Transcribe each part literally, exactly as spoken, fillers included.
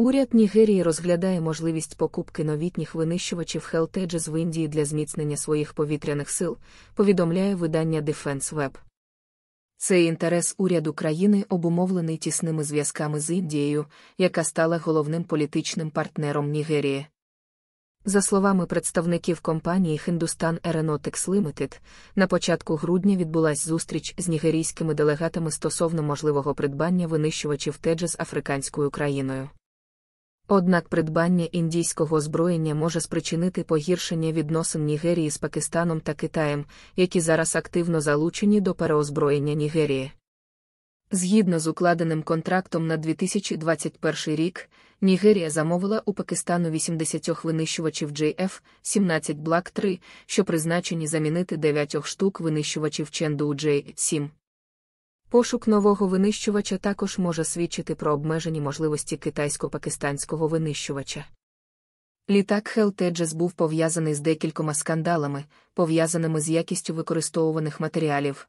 Уряд Нігерії розглядає можливість покупки новітніх винищувачів Х А Л Tejas в Індії для зміцнення своїх повітряних сил, повідомляє видання Defense Web. Цей інтерес уряду країни обумовлений тісними зв'язками з Індією, яка стала головним політичним партнером Нігерії. За словами представників компанії Hindustan Aeronautics Limited, на початку грудня відбулась зустріч з нігерійськими делегатами стосовно можливого придбання винищувачів Tejas африканською країною. Однак придбання індійського озброєння може спричинити погіршення відносин Нігерії з Пакистаном та Китаєм, які зараз активно залучені до переозброєння Нігерії. Згідно з укладеним контрактом на дві тисячі двадцять перший рік, Нігерія замовила у Пакистану вісімдесят винищувачів Джей Еф сімнадцять Block три, що призначені замінити дев'ять штук винищувачів Chengdu Джей сім. Пошук нового винищувача також може свідчити про обмежені можливості китайсько-пакистанського винищувача. Літак Х А Л Tejas був пов'язаний з декількома скандалами, пов'язаними з якістю використовуваних матеріалів.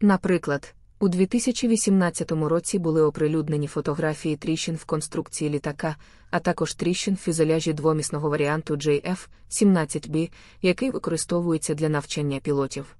Наприклад, у дві тисячі вісімнадцятому році були оприлюднені фотографії тріщин в конструкції літака, а також тріщин в фюзеляжі двомісного варіанту Джей Еф сімнадцять Бі, який використовується для навчання пілотів.